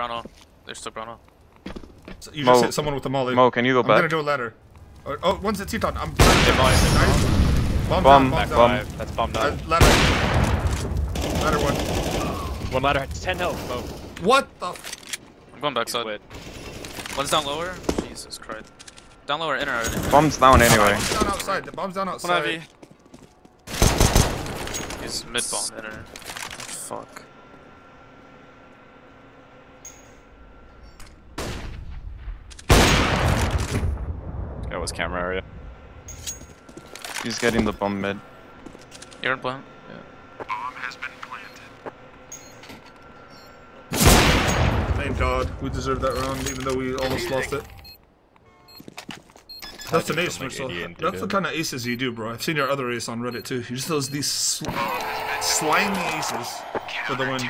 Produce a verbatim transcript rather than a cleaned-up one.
Brown on. They're still brown on. So you Mo, just hit someone with the molly. Mo, can you go I'm back? I'm gonna do a ladder. Or, oh, one's at T-Ton. I'm nice. Bomb, bomb, bomb, bomb. That's bomb down. Uh, ladder. Ladder one. One ladder. ten health, Mo. What the? F I'm going backside. One's down lower. Jesus Christ. Down lower, inner. Already. Bomb's down anyway. Bomb's down outside. The bomb's down outside. He's mid bomb inner. Fuck. That was camera area. He's getting the bomb mid. You're in plant? Yeah. Bomb has been planted. Thank God. We deserved that round even though we almost lost it. That's an ace, Marcel. That's the kind of aces you do, bro. I've seen your other ace on Reddit too. You just those these sl slimy aces for the win.